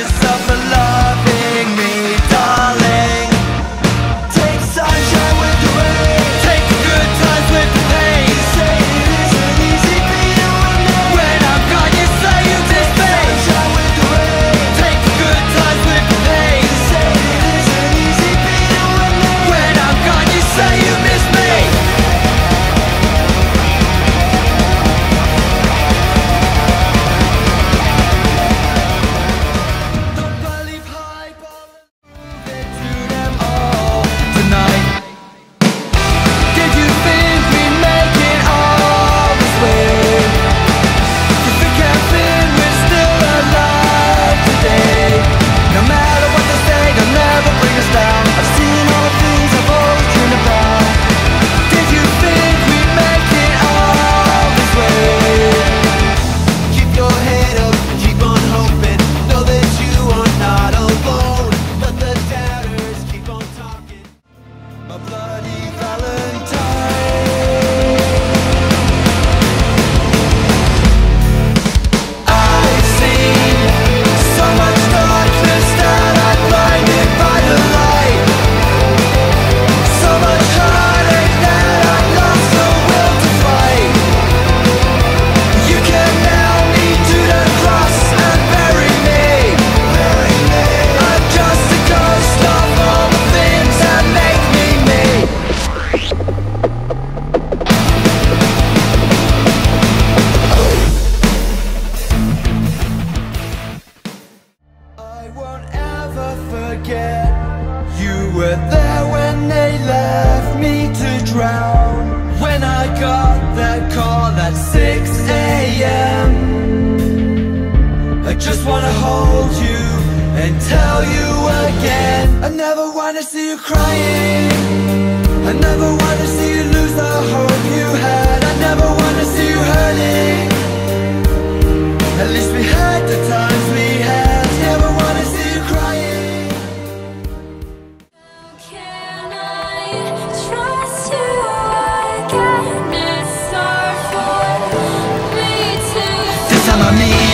yourself for loving me, darling. Take sunshine with the rain, take the good times with the pain. Say it isn't easy being a roommate. When I'm gone you say you disdain. Take sunshine with the rain, take the good times with the pain. Say it isn't easy being a roommate. When I'm gone you say you miss me. Just wanna hold you and tell you again, I never wanna see you crying, I never wanna see you lose the hope you had, I never wanna see you hurting. At least we had the times we had. Never wanna see you crying. How can I trust you again? It's hard for me to. This time I mean